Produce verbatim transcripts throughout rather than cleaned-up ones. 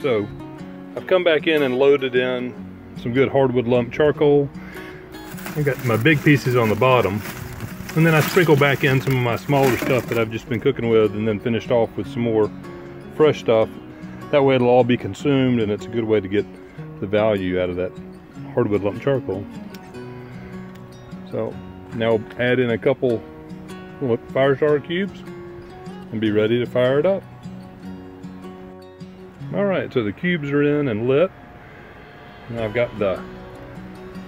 So I've come back in and loaded in some good hardwood lump charcoal. I've got my big pieces on the bottom, and then I sprinkle back in some of my smaller stuff that I've just been cooking with, and then finished off with some more fresh stuff. That way it'll all be consumed, and it's a good way to get the value out of that hardwood lump charcoal. So now add in a couple little fire starter cubes and be ready to fire it up. All right, so the cubes are in and lit. Now I've got the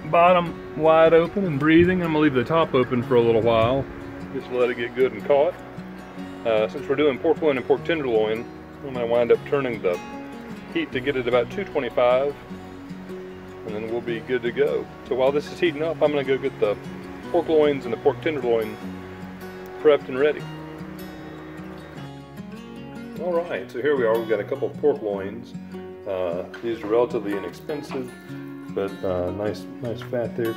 bottom wide open and breathing. I'm gonna leave the top open for a little while, just let it get good and caught. Uh, since we're doing pork loin and pork tenderloin, I'm gonna wind up turning the heat to get it about two twenty-five, and then we'll be good to go. So while this is heating up, I'm gonna go get the pork loins and the pork tenderloin prepped and ready. All right, so here we are. We've got a couple of pork loins. Uh, these are relatively inexpensive, but uh, nice, nice fat there.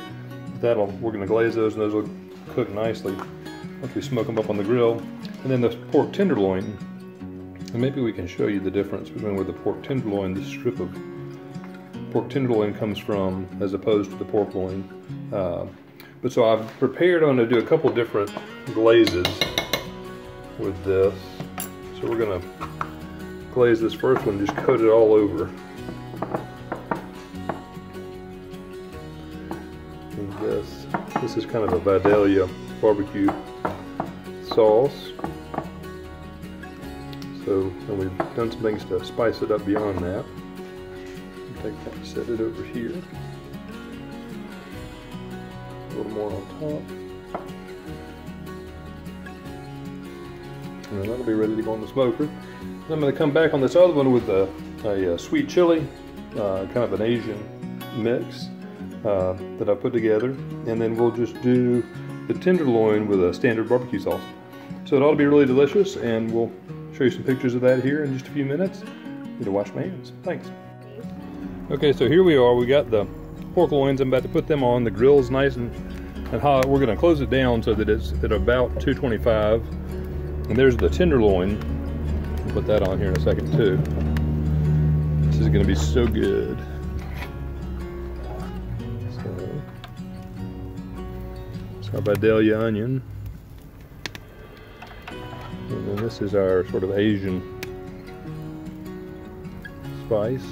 That'll we're going to glaze those, and those will cook nicely once we smoke them up on the grill. And then the pork tenderloin. And maybe we can show you the difference between where the pork tenderloin, this strip of pork tenderloin, comes from, as opposed to the pork loin. Uh, but so I've prepared. I'm going to do a couple different glazes with this. So we're going to glaze this first one, just coat it all over. And this, this is kind of a Vidalia barbecue sauce. So, and we've done some things to spice it up beyond that. Take that, set it over here. A little more on top. And that'll be ready to go on the smoker. And I'm going to come back on this other one with a, a, a sweet chili, uh, kind of an Asian mix uh, that I put together. And then we'll just do the tenderloin with a standard barbecue sauce. So it ought to be really delicious, and we'll show you some pictures of that here in just a few minutes. I need to wash my hands. Thanks. Okay, so here we are. We got the pork loins. I'm about to put them on. The grill's nice and, and hot. We're going to close it down so that it's at about two twenty-five. And there's the tenderloin. I'll put that on here in a second too. This is gonna be so good. So, it's our Vidalia onion. And then this is our sort of Asian spice.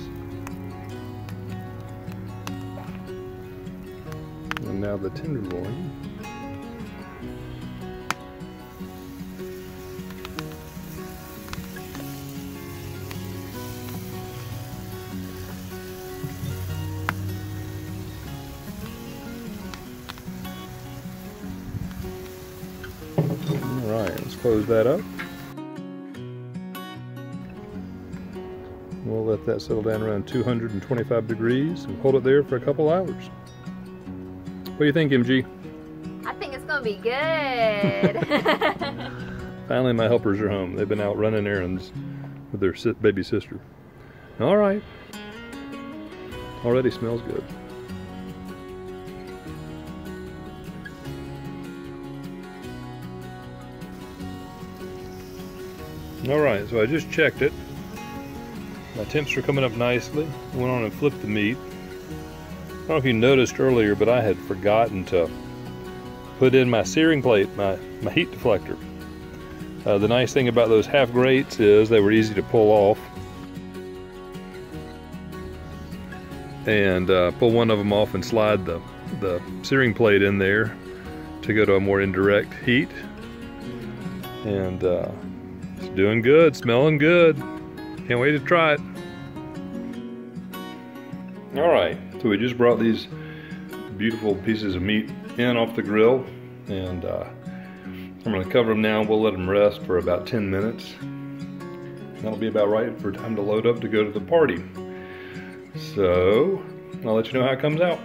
And now the tenderloin. Alright, let's close that up. We'll let that settle down around two hundred twenty-five degrees and hold it there for a couple hours. What do you think, M G? I think it's going to be good. Finally, my helpers are home. They've been out running errands with their baby sister. Alright. Already smells good. Alright, so I just checked it. My temps are coming up nicely. Went on and flipped the meat. I don't know if you noticed earlier, but I had forgotten to put in my searing plate, my, my heat deflector. Uh, the nice thing about those half grates is they were easy to pull off. And uh, pull one of them off and slide the, the searing plate in there to go to a more indirect heat. And uh, it's doing good, smelling good. Can't wait to try it. All right, so we just brought these beautiful pieces of meat in off the grill, and uh, I'm gonna cover them now. We'll let them rest for about ten minutes. That'll be about right for time to load up to go to the party. So I'll let you know how it comes out.